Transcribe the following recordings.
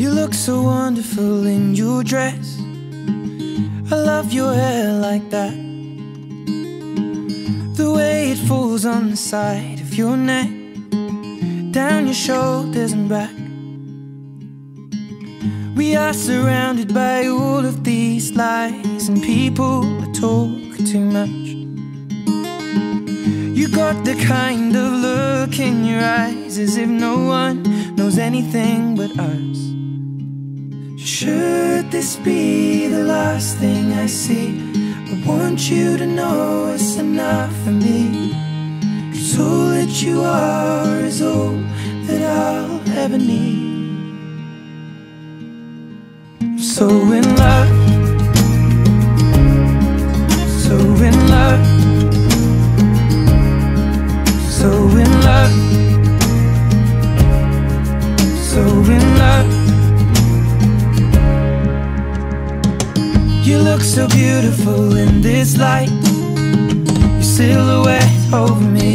You look so wonderful in your dress. I love your hair like that, the way it falls on the side of your neck, down your shoulders and back. We are surrounded by all of these lies and people that talk too much. You got the kind of look in your eyes as if no one knows anything but us. Should this be the last thing I see, I want you to know it's enough for me. 'Cause all that you are is all that I'll ever need. So in love, so in love, so in love, so in love. You look so beautiful in this light, your silhouette over me,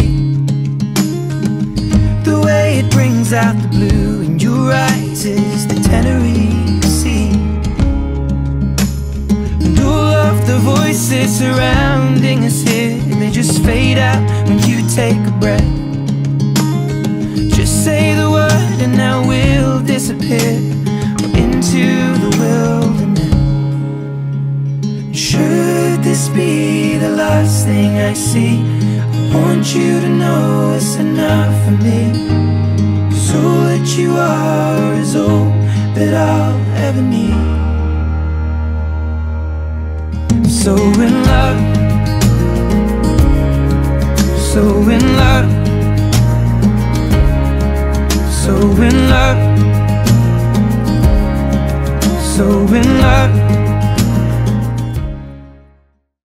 the way it brings out the blue in your eyes is the Tenerife Sea. The voices surrounding us here, they just fade out when you take a breath. Just say the word and now we'll disappear into the wilderness. Should this be the last thing I see, I want you to know it's enough for me. 'Cause all that you are is all that I'll ever need. So in love, so in love, so in love, so in love.